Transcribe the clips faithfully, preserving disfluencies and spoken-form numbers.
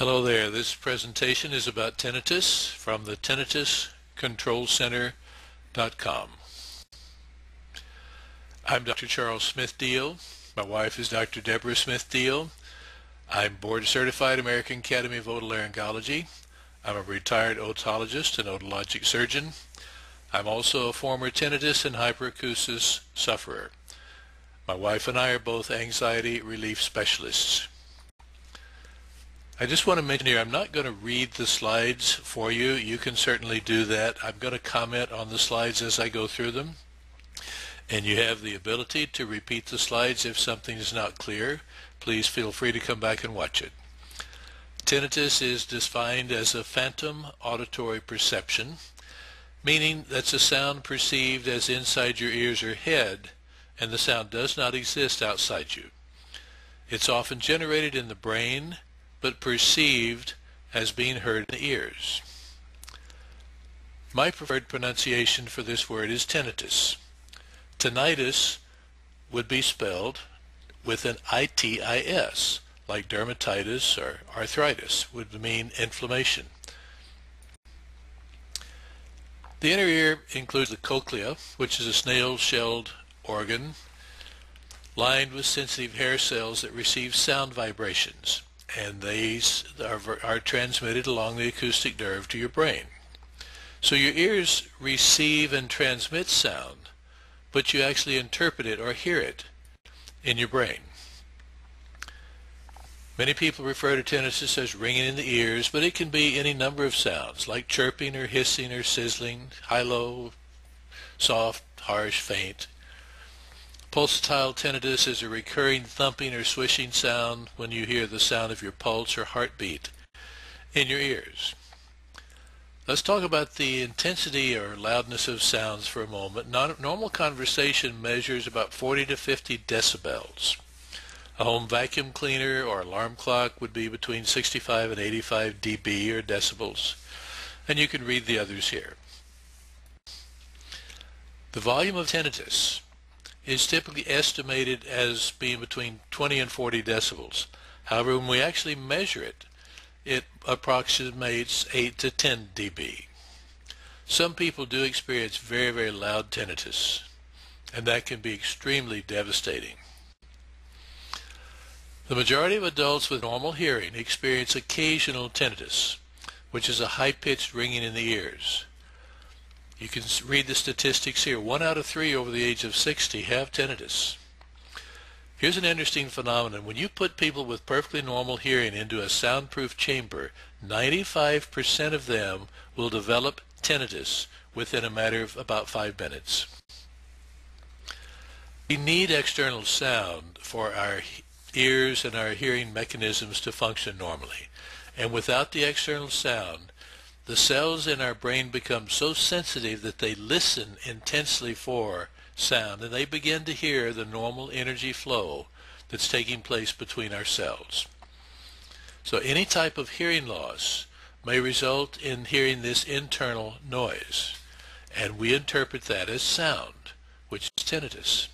Hello there. This presentation is about tinnitus from the tinnitus control center dot com. I'm Doctor Charles Smith-Deal. My wife is Doctor Deborah Smith-Deal. I'm board certified American Academy of Otolaryngology. I'm a retired otologist and otologic surgeon. I'm also a former tinnitus and hyperacusis sufferer. My wife and I are both anxiety relief specialists. I just want to mention here, I'm not going to read the slides for you. You can certainly do that. I'm going to comment on the slides as I go through them. And you have the ability to repeat the slides if something is not clear. Please feel free to come back and watch it. Tinnitus is defined as a phantom auditory perception, meaning that's a sound perceived as inside your ears or head, and the sound does not exist outside you. It's often generated in the brain, but perceived as being heard in the ears. My preferred pronunciation for this word is tinnitus. Tinnitus would be spelled with an I T I S, like dermatitis or arthritis would mean inflammation. The inner ear includes the cochlea, which is a snail-shelled organ lined with sensitive hair cells that receive sound vibrations, and these are, are transmitted along the acoustic nerve to your brain. So your ears receive and transmit sound, but you actually interpret it or hear it in your brain. Many people refer to tinnitus as ringing in the ears, but it can be any number of sounds, like chirping or hissing or sizzling, high-low, soft, harsh, faint. Pulsatile tinnitus is a recurring thumping or swishing sound when you hear the sound of your pulse or heartbeat in your ears. Let's talk about the intensity or loudness of sounds for a moment. Normal conversation measures about forty to fifty decibels. A home vacuum cleaner or alarm clock would be between sixty-five and eighty-five dB or decibels. And you can read the others here. The volume of tinnitus is typically estimated as being between twenty and forty decibels. However, when we actually measure it, it approximates eight to ten dB. Some people do experience very, very loud tinnitus, and that can be extremely devastating. The majority of adults with normal hearing experience occasional tinnitus, which is a high-pitched ringing in the ears. You can read the statistics here. One out of three over the age of sixty have tinnitus. Here's an interesting phenomenon. When you put people with perfectly normal hearing into a soundproof chamber, ninety-five percent of them will develop tinnitus within a matter of about five minutes. We need external sound for our ears and our hearing mechanisms to function normally. And without the external sound, the cells in our brain become so sensitive that they listen intensely for sound, and they begin to hear the normal energy flow that's taking place between our cells. So any type of hearing loss may result in hearing this internal noise, and we interpret that as sound, which is tinnitus.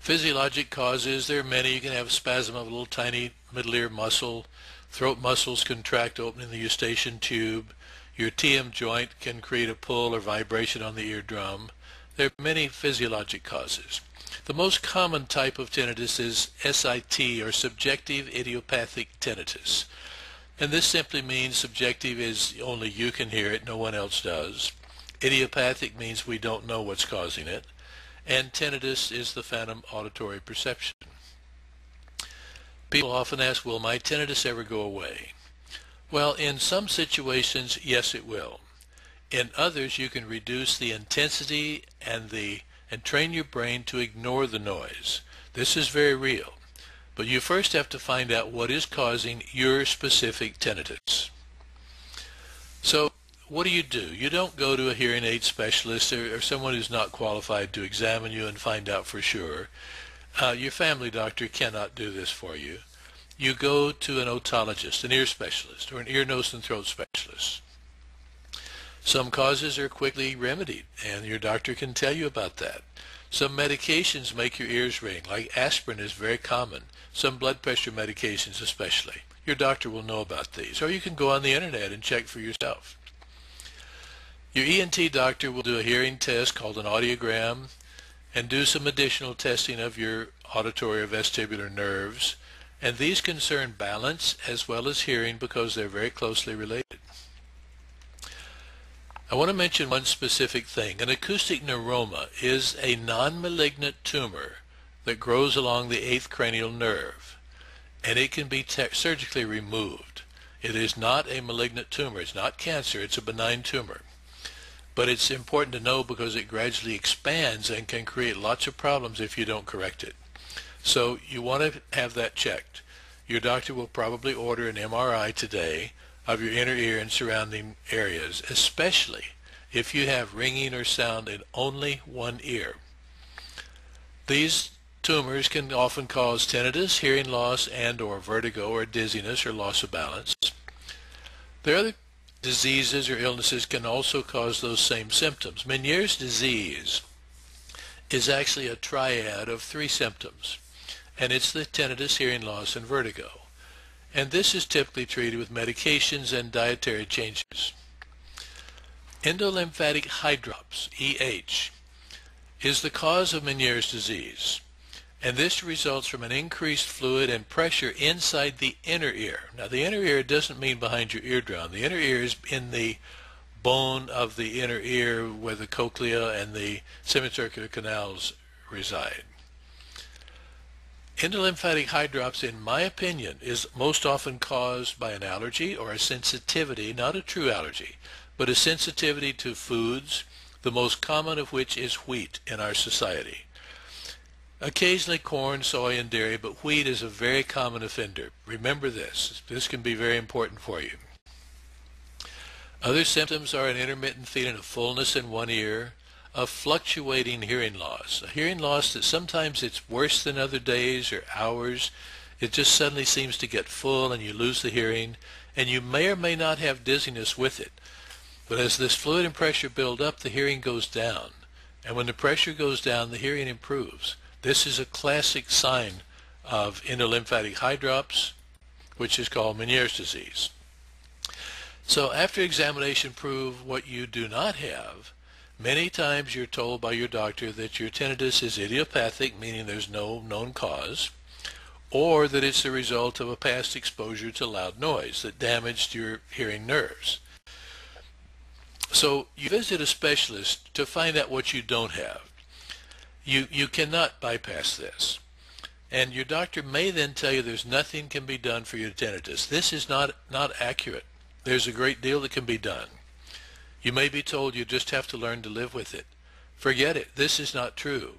Physiologic causes, there are many. You can have a spasm of a little tiny middle ear muscle. Throat muscles contract, opening the eustachian tube. Your T M joint can create a pull or vibration on the eardrum. There are many physiologic causes. The most common type of tinnitus is S I T, or subjective idiopathic tinnitus. And this simply means subjective is only you can hear it, no one else does. Idiopathic means we don't know what's causing it. And tinnitus is the phantom auditory perception. People often ask, will my tinnitus ever go away? Well, in some situations, yes, it will. In others, you can reduce the intensity and the and train your brain to ignore the noise. This is very real, but you first have to find out what is causing your specific tinnitus. So what do you do? You don't go to a hearing aid specialist or, or someone who's not qualified to examine you and find out for sure. Uh, your family doctor cannot do this for you. You go to an otologist, an ear specialist, or an ear, nose, and throat specialist. Some causes are quickly remedied, and your doctor can tell you about that. Some medications make your ears ring, like aspirin is very common. some blood pressure medications especially. Your doctor will know about these, or you can go on the internet and check for yourself. Your E N T doctor will do a hearing test called an audiogram and do some additional testing of your auditory or vestibular nerves, and these concern balance as well as hearing because they're very closely related. I want to mention one specific thing. An acoustic neuroma is a non-malignant tumor that grows along the eighth cranial nerve, and it can be surgically removed. It is not a malignant tumor. It's not cancer. It's a benign tumor. But it's important to know because it gradually expands and can create lots of problems if you don't correct it. So you want to have that checked. Your doctor will probably order an M R I today of your inner ear and surrounding areas, especially if you have ringing or sound in only one ear. These tumors can often cause tinnitus, hearing loss, and or vertigo or dizziness or loss of balance. There are other diseases or illnesses can also cause those same symptoms. Meniere's disease is actually a triad of three symptoms, and it's the tinnitus, hearing loss, and vertigo. And this is typically treated with medications and dietary changes. Endolymphatic eye drops, E H, is the cause of Meniere's disease, and this results from an increased fluid and pressure inside the inner ear. Now the inner ear doesn't mean behind your eardrum. The inner ear is in the bone of the inner ear where the cochlea and the semicircular canals reside. Endolymphatic eye drops, in my opinion, is most often caused by an allergy or a sensitivity, not a true allergy, but a sensitivity to foods, the most common of which is wheat in our society. Occasionally corn, soy, and dairy, but wheat is a very common offender. Remember this. This can be very important for you. Other symptoms are an intermittent feeling of fullness in one ear, of fluctuating hearing loss, a hearing loss that sometimes it's worse than other days or hours. It just suddenly seems to get full and you lose the hearing, and you may or may not have dizziness with it. But as this fluid and pressure build up, the hearing goes down, and when the pressure goes down, the hearing improves. This is a classic sign of endolymphatic eye drops, which is called Meniere's disease. So after examination, prove what you do not have. Many times you're told by your doctor that your tinnitus is idiopathic, meaning there's no known cause, or that it's the result of a past exposure to loud noise that damaged your hearing nerves. So you visit a specialist to find out what you don't have. You, you cannot bypass this. And your doctor may then tell you there's nothing can be done for your tinnitus. This is not, not accurate. There's a great deal that can be done. You may be told you just have to learn to live with it. Forget it. This is not true.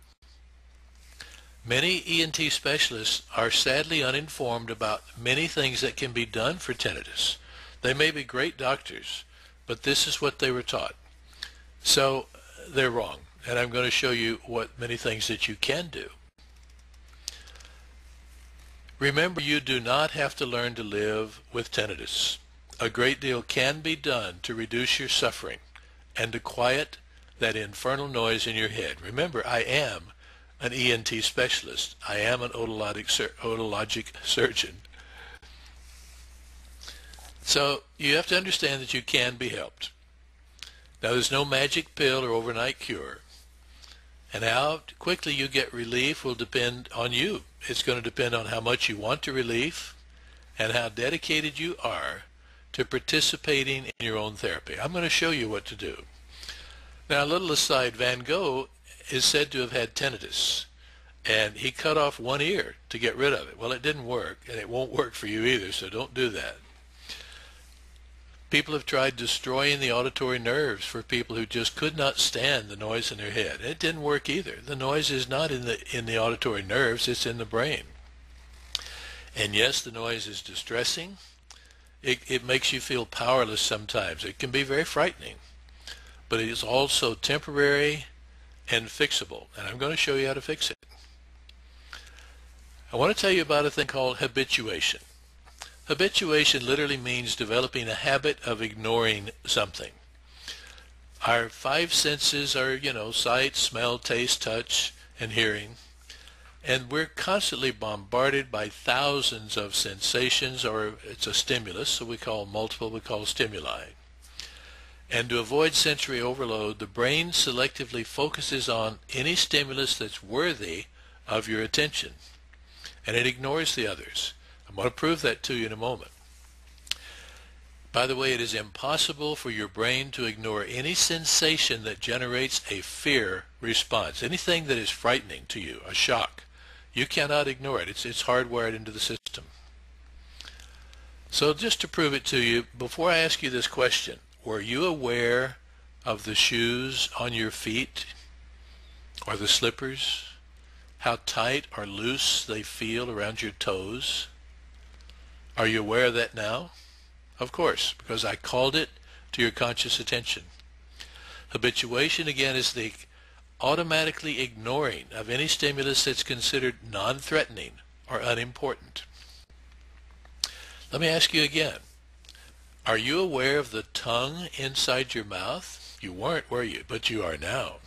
Many E N T specialists are sadly uninformed about many things that can be done for tinnitus. They may be great doctors, but this is what they were taught. So they're wrong, and I'm going to show you what many things that you can do. Remember, you do not have to learn to live with tinnitus. A great deal can be done to reduce your suffering and to quiet that infernal noise in your head. Remember, I am an E N T specialist. I am an otologic, sur otologic surgeon. So you have to understand that you can be helped. Now, there's no magic pill or overnight cure. And how quickly you get relief will depend on you. It's going to depend on how much you want the relief and how dedicated you are to participating in your own therapy. I'm going to show you what to do. Now, a little aside, Van Gogh is said to have had tinnitus, and he cut off one ear to get rid of it. Well, it didn't work, and it won't work for you either, so don't do that. People have tried destroying the auditory nerves for people who just could not stand the noise in their head. It didn't work either. The noise is not in the, in the auditory nerves, it's in the brain. And yes, the noise is distressing. It, it makes you feel powerless sometimes. It can be very frightening, but it is also temporary and fixable, and I'm going to show you how to fix it. I want to tell you about a thing called habituation. Habituation literally means developing a habit of ignoring something. Our five senses are, you know, sight, smell, taste, touch, and hearing. And we're constantly bombarded by thousands of sensations, or it's a stimulus, so we call multiple, we call stimuli. And to avoid sensory overload, the brain selectively focuses on any stimulus that's worthy of your attention, and it ignores the others. I'm going to prove that to you in a moment. By the way, it is impossible for your brain to ignore any sensation that generates a fear response, anything that is frightening to you, a shock. You cannot ignore it. It's, it's hardwired into the system. So just to prove it to you, before I ask you this question, were you aware of the shoes on your feet or the slippers? How tight or loose they feel around your toes? Are you aware of that now? Of course, because I called it to your conscious attention. Habituation, again, is the automatically ignoring of any stimulus that's considered non-threatening or unimportant. Let me ask you again. Are you aware of the tongue inside your mouth? You weren't, were you? But you are now.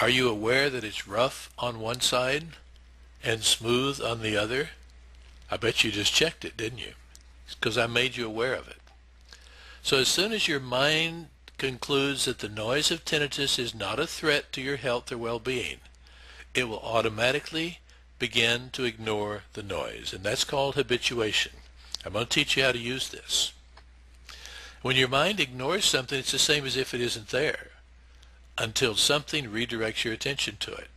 Are you aware that it's rough on one side and smooth on the other? I bet you just checked it, didn't you? Because I made you aware of it. So as soon as your mind concludes that the noise of tinnitus is not a threat to your health or well-being, it will automatically begin to ignore the noise, and that's called habituation. I'm going to teach you how to use this. When your mind ignores something, it's the same as if it isn't there, until something redirects your attention to it.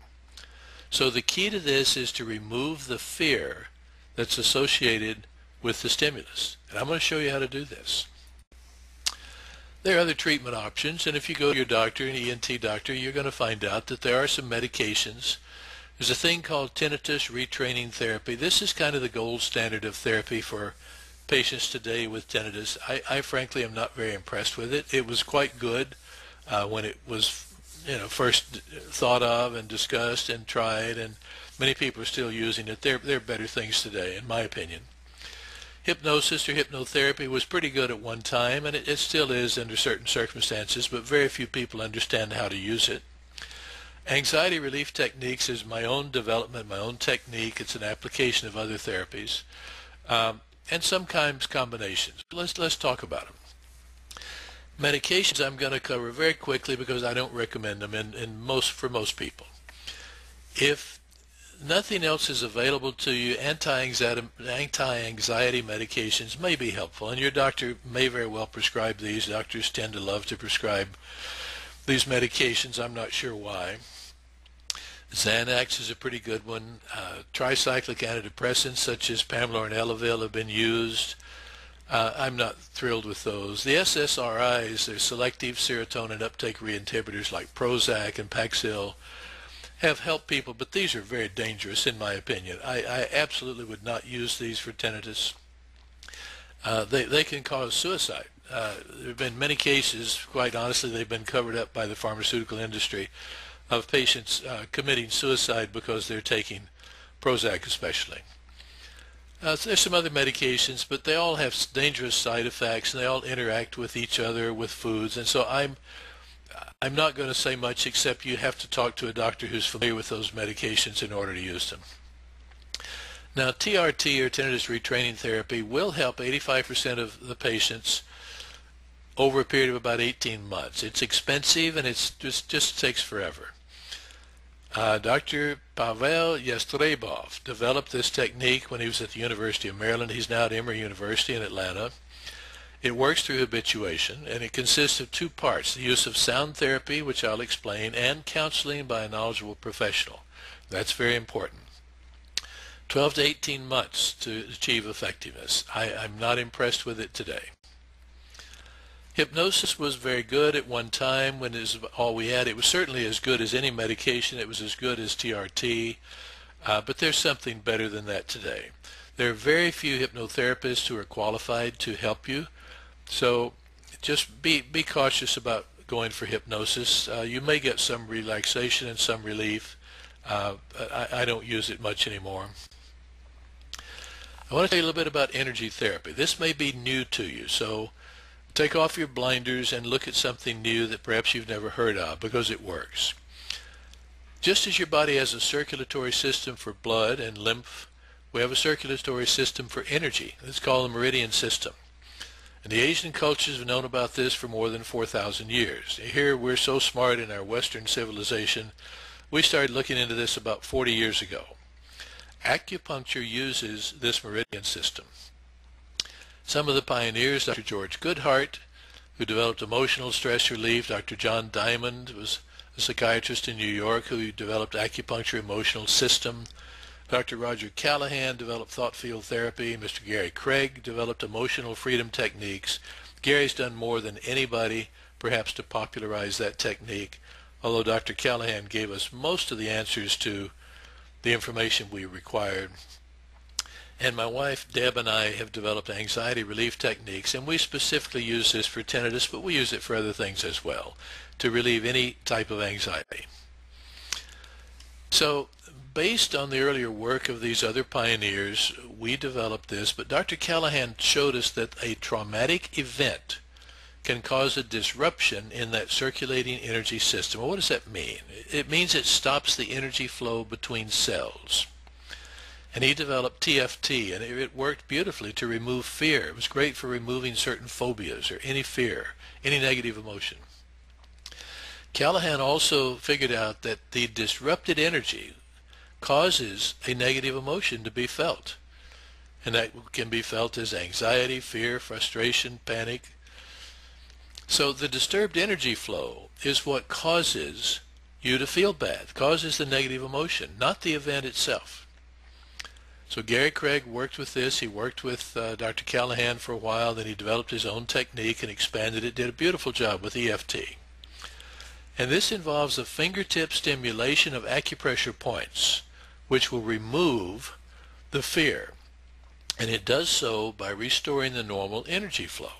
So the key to this is to remove the fear that's associated with the stimulus, and I'm going to show you how to do this. There are other treatment options, and if you go to your doctor, an E N T doctor, you're going to find out that there are some medications. There's a thing called tinnitus retraining therapy. This is kind of the gold standard of therapy for patients today with tinnitus. I, I frankly am not very impressed with it. It was quite good uh, when it was you know, first thought of and discussed and tried, and many people are still using it. There, there are better things today, in my opinion. Hypnosis or hypnotherapy was pretty good at one time, and it, it still is under certain circumstances, but very few people understand how to use it. Anxiety relief techniques is my own development, my own technique. It's an application of other therapies, um, and sometimes combinations. Let's, let's talk about them. Medications I'm going to cover very quickly because I don't recommend them in, in most, for most people. If nothing else is available to you, anti-anxiety, anti-anxiety medications may be helpful, and your doctor may very well prescribe these. Doctors tend to love to prescribe these medications. I'm not sure why. Xanax is a pretty good one. Uh, tricyclic antidepressants such as Pamela and Elavil have been used. Uh, I'm not thrilled with those. The S S R Is, they're selective serotonin uptake reinhibitors like Prozac and Paxil, have helped people, but these are very dangerous in my opinion. I, I absolutely would not use these for tinnitus. Uh, they, they can cause suicide. Uh, there have been many cases, quite honestly, they've been covered up by the pharmaceutical industry, of patients uh, committing suicide because they're taking Prozac especially. Uh, so there's some other medications, but they all have dangerous side effects, and they all interact with each other, with foods, and so I'm I'm not going to say much, except you have to talk to a doctor who's familiar with those medications in order to use them. Now, T R T, or tinnitus retraining therapy, will help eighty-five percent of the patients over a period of about eighteen months. It's expensive, and it's just, just takes forever. Uh, Doctor Pavel Yastrebov developed this technique when he was at the University of Maryland. He's now at Emory University in Atlanta. It works through habituation, and it consists of two parts, the use of sound therapy, which I'll explain, and counseling by a knowledgeable professional. That's very important. twelve to eighteen months to achieve effectiveness. I, I'm not impressed with it today. Hypnosis was very good at one time when it was all we had. It was certainly as good as any medication. It was as good as T R T, uh, but there's something better than that today. There are very few hypnotherapists who are qualified to help you. So just be, be cautious about going for hypnosis. Uh, you may get some relaxation and some relief. Uh, I, I don't use it much anymore. I want to tell you a little bit about energy therapy. This may be new to you, so take off your blinders and look at something new that perhaps you've never heard of, because it works. Just as your body has a circulatory system for blood and lymph, we have a circulatory system for energy. It's called the meridian system. And the Asian cultures have known about this for more than four thousand years. Here we're so smart in our Western civilization, we started looking into this about forty years ago. Acupuncture uses this meridian system. Some of the pioneers, Doctor George Goodheart, who developed emotional stress relief, Doctor John Diamond was a psychiatrist in New York who developed acupuncture emotional system. Doctor Roger Callahan developed thought field therapy. Mister Gary Craig developed emotional freedom techniques. Gary's done more than anybody, perhaps, to popularize that technique, although Doctor Callahan gave us most of the answers to the information we required. And my wife, Deb, and I have developed anxiety relief techniques, and we specifically use this for tinnitus, but we use it for other things as well, to relieve any type of anxiety. So, based on the earlier work of these other pioneers, we developed this, but Doctor Callahan showed us that a traumatic event can cause a disruption in that circulating energy system. Well, what does that mean? It means it stops the energy flow between cells. And he developed T F T, and it worked beautifully to remove fear. It was great for removing certain phobias or any fear, any negative emotion. Callahan also figured out that the disrupted energy causes a negative emotion to be felt, and that can be felt as anxiety, fear, frustration, panic. So the disturbed energy flow is what causes you to feel bad, causes the negative emotion, not the event itself. So Gary Craig worked with this. He worked with uh, Doctor Callahan for a while, then he developed his own technique and expanded it, did a beautiful job with E F T. And this involves a fingertip stimulation of acupressure points, which will remove the fear, and it does so by restoring the normal energy flow.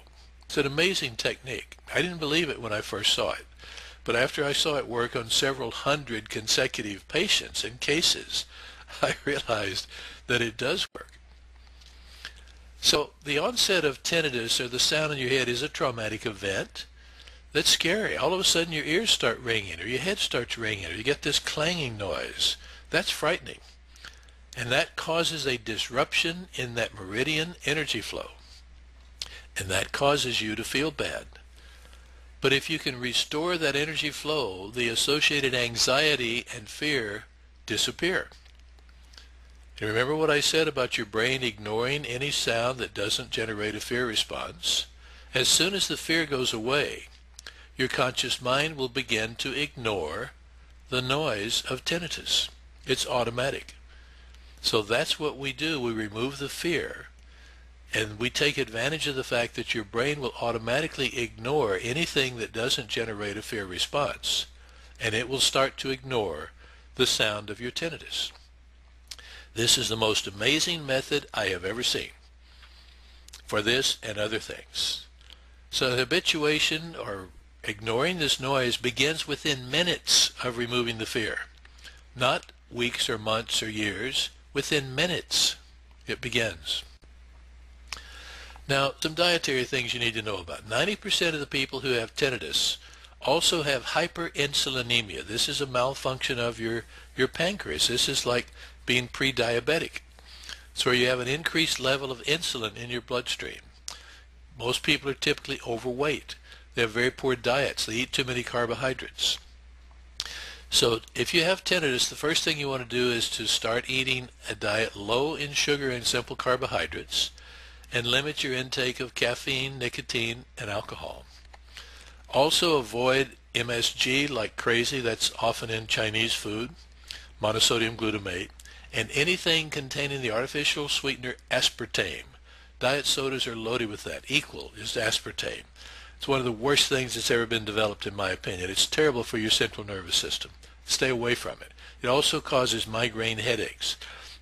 It's an amazing technique. I didn't believe it when I first saw it, but after I saw it work on several hundred consecutive patients and cases, I realized that it does work. So the onset of tinnitus, or the sound in your head, is a traumatic event. That's scary. All of a sudden your ears start ringing, or your head starts ringing, or you get this clanging noise. That's frightening, and that causes a disruption in that meridian energy flow, and that causes you to feel bad. But if you can restore that energy flow, the associated anxiety and fear disappear. And remember what I said about your brain ignoring any sound that doesn't generate a fear response. As soon as the fear goes away, your conscious mind will begin to ignore the noise of tinnitus. It's automatic. So that's what we do. We remove the fear, and we take advantage of the fact that your brain will automatically ignore anything that doesn't generate a fear response, and it will start to ignore the sound of your tinnitus. This is the most amazing method I have ever seen for this and other things. So habituation, or ignoring this noise, begins within minutes of removing the fear, not weeks or months or years. Within minutes it begins. Now, some dietary things you need to know about. ninety percent of the people who have tinnitus also have hyperinsulinemia. This is a malfunction of your, your pancreas. This is like being pre-diabetic. So you have an increased level of insulin in your bloodstream. Most people are typically overweight. They have very poor diets. They eat too many carbohydrates. So if you have tinnitus, the first thing you want to do is to start eating a diet low in sugar and simple carbohydrates, and limit your intake of caffeine, nicotine, and alcohol. Also avoid M S G like crazy. That's often in Chinese food, monosodium glutamate, and anything containing the artificial sweetener aspartame. Diet sodas are loaded with that. Equal is aspartame. It's one of the worst things that's ever been developed, in my opinion. It's terrible for your central nervous system. Stay away from it. It also causes migraine headaches.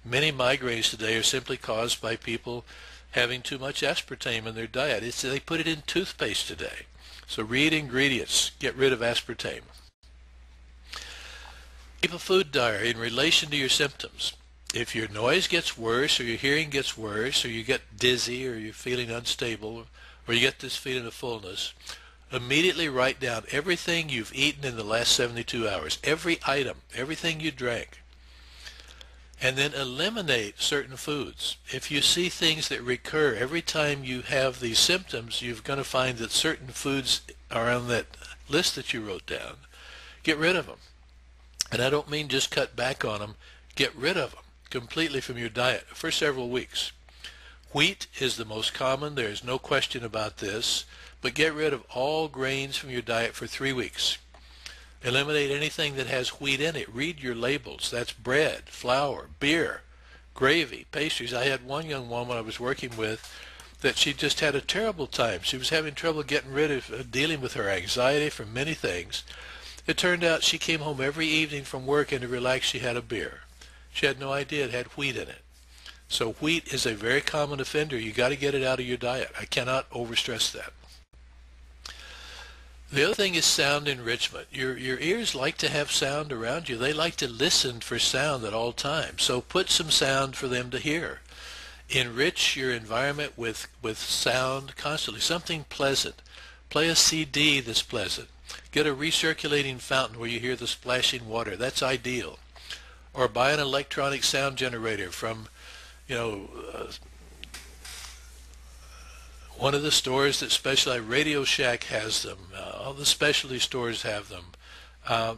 Many migraines today are simply caused by people having too much aspartame in their diet. It's, they put it in toothpaste today. So read ingredients. Get rid of aspartame. Keep a food diary in relation to your symptoms. If your noise gets worse, or your hearing gets worse, or you get dizzy, or you're feeling unstable, or you get this feeling of fullness, Immediately write down everything you've eaten in the last seventy-two hours, every item, everything you drank, and then eliminate certain foods. If you see things that recur every time you have these symptoms, you're going to find that certain foods are on that list that you wrote down. Get rid of them. And I don't mean just cut back on them. Get rid of them completely from your diet for several weeks. Wheat is the most common. There is no question about this. But get rid of all grains from your diet for three weeks. Eliminate anything that has wheat in it. Read your labels. That's bread, flour, beer, gravy, pastries. I had one young woman I was working with that she just had a terrible time. She was having trouble getting rid of uh, dealing with her anxiety from many things. It turned out she came home every evening from work, and to relax she had a beer. She had no idea it had wheat in it. So wheat is a very common offender. You got to get it out of your diet. I cannot overstress that. The other thing is sound enrichment. Your, your ears like to have sound around you. They like to listen for sound at all times. So put some sound for them to hear. Enrich your environment with, with sound constantly, something pleasant. Play a C D that's pleasant. Get a recirculating fountain where you hear the splashing water. That's ideal. Or buy an electronic sound generator from, you know, uh, one of the stores that specialize. Radio Shack has them. Uh, all the specialty stores have them. Uh,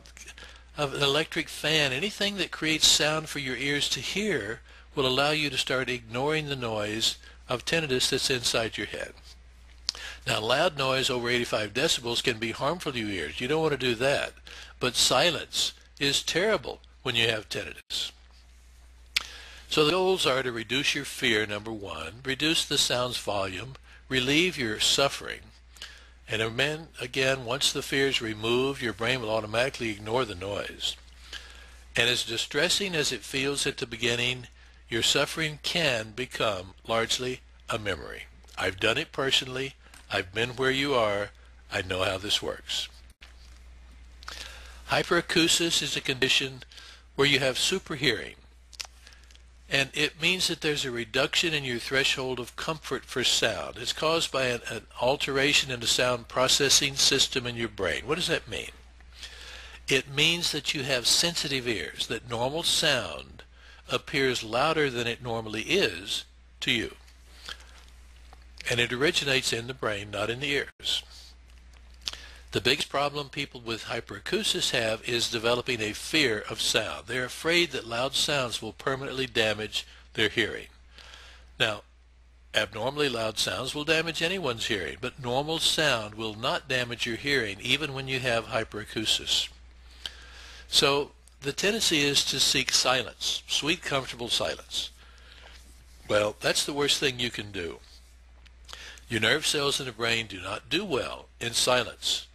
an electric fan, anything that creates sound for your ears to hear will allow you to start ignoring the noise of tinnitus that's inside your head. Now, loud noise over eighty-five decibels can be harmful to your ears. You don't want to do that. But silence is terrible when you have tinnitus. So the goals are to reduce your fear, number one, reduce the sound's volume, relieve your suffering, and again, once the fear is removed, your brain will automatically ignore the noise. And as distressing as it feels at the beginning, your suffering can become largely a memory. I've done it personally. I've been where you are. I know how this works. Hyperacusis is a condition where you have super hearing. And it means that there's a reduction in your threshold of comfort for sound. It's caused by an, an alteration in the sound processing system in your brain. What does that mean? It means that you have sensitive ears, that normal sound appears louder than it normally is to you. And it originates in the brain, not in the ears. The biggest problem people with hyperacusis have is developing a fear of sound. They're afraid that loud sounds will permanently damage their hearing. Now, abnormally loud sounds will damage anyone's hearing, but normal sound will not damage your hearing even when you have hyperacusis. So the tendency is to seek silence, sweet, comfortable silence. Well, that's the worst thing you can do. Your nerve cells in the brain do not do well in silence.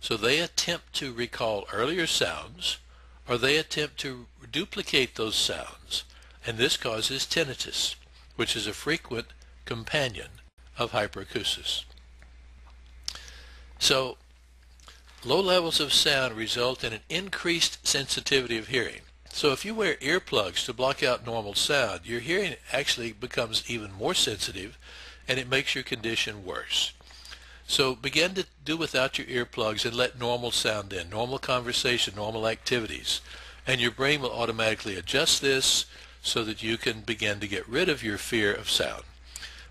So they attempt to recall earlier sounds, or they attempt to duplicate those sounds, and this causes tinnitus, which is a frequent companion of hyperacusis. So low levels of sound result in an increased sensitivity of hearing. So if you wear earplugs to block out normal sound, your hearing actually becomes even more sensitive, and it makes your condition worse. So begin to do without your earplugs and let normal sound in, normal conversation, normal activities. And your brain will automatically adjust this so that you can begin to get rid of your fear of sound.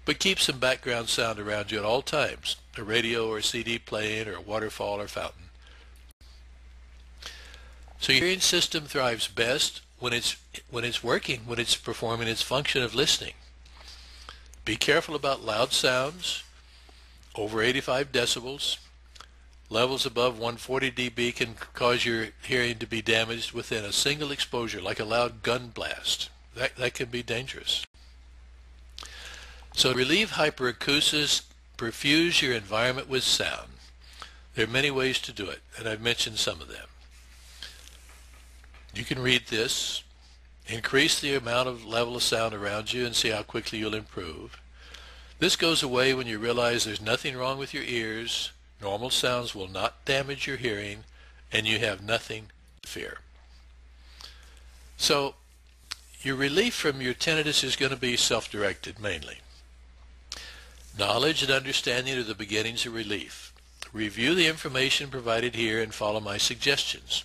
But keep some background sound around you at all times, a radio or a C D playing or a waterfall or fountain. So your hearing system thrives best when it's, when it's working, when it's performing its function of listening. Be careful about loud sounds over eighty-five decibels. Levels above one hundred forty decibels can cause your hearing to be damaged within a single exposure, like a loud gun blast. That, that can be dangerous. So to relieve hyperacusis, perfuse your environment with sound. There are many ways to do it, and I've mentioned some of them. You can read this. Increase the amount of level of sound around you and see how quickly you'll improve. This goes away when you realize there's nothing wrong with your ears, normal sounds will not damage your hearing, and you have nothing to fear. So your relief from your tinnitus is going to be self-directed mainly. Knowledge and understanding are the beginnings of relief. Review the information provided here and follow my suggestions.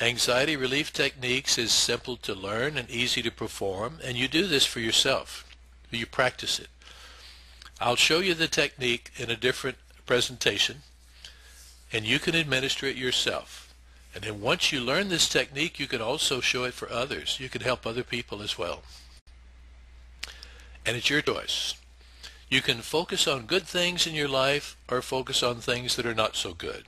Anxiety relief techniques is simple to learn and easy to perform, and you do this for yourself. You practice it. I'll show you the technique in a different presentation, and you can administer it yourself. And then once you learn this technique, you can also show it for others. You can help other people as well. And it's your choice. You can focus on good things in your life or focus on things that are not so good.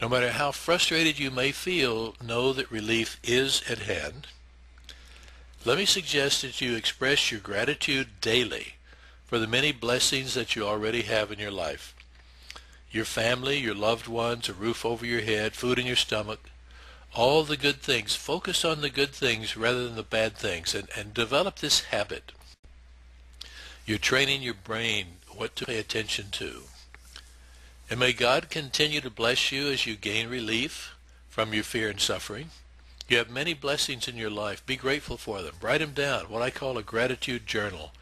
No matter how frustrated you may feel, know that relief is at hand. Let me suggest that you express your gratitude daily for the many blessings that you already have in your life. Your family, your loved ones, a roof over your head, food in your stomach, all the good things. Focus on the good things rather than the bad things, and, and develop this habit. You're training your brain what to pay attention to. And may God continue to bless you as you gain relief from your fear and suffering. You have many blessings in your life. Be grateful for them. Write them down, what I call a gratitude journal.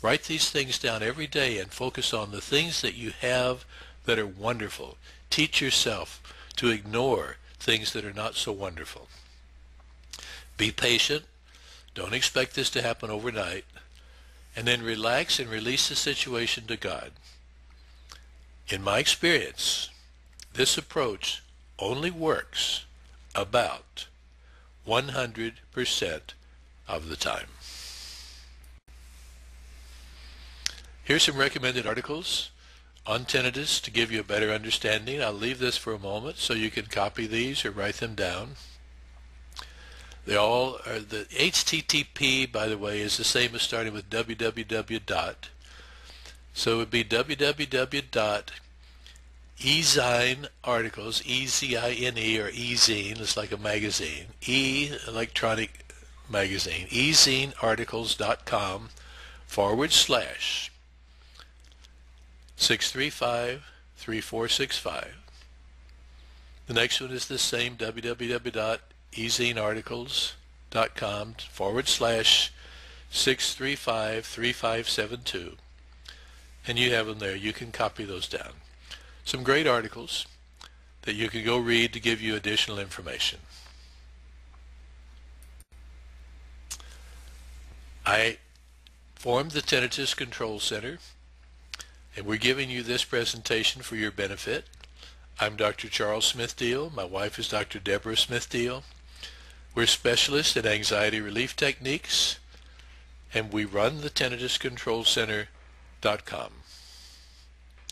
Write these things down every day and focus on the things that you have that are wonderful. Teach yourself to ignore things that are not so wonderful. Be patient. Don't expect this to happen overnight. And then relax and release the situation to God. In my experience, this approach only works about one hundred percent of the time. Here's some recommended articles on tinnitus to give you a better understanding. I'll leave this for a moment so you can copy these or write them down. They all are the H T T P, by the way, is the same as starting with www dot. So it would be www dot ezine articles, E Z I N E, or ezine, it's like a magazine, E, electronic magazine, ezine articles dot com forward slash six three five, three four six five. The next one is the same, www dot ezine articles dot com forward slash six three five, three five seven two. And you have them there. You can copy those down. Some great articles that you can go read to give you additional information. I formed the Tinnitus Control Center, and we're giving you this presentation for your benefit. I'm Doctor Charles Smith-Deal. My wife is Doctor Deborah Smith-Deal. We're specialists in anxiety relief techniques, and we run the tinnitus control center dot com.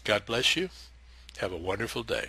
God bless you. Have a wonderful day.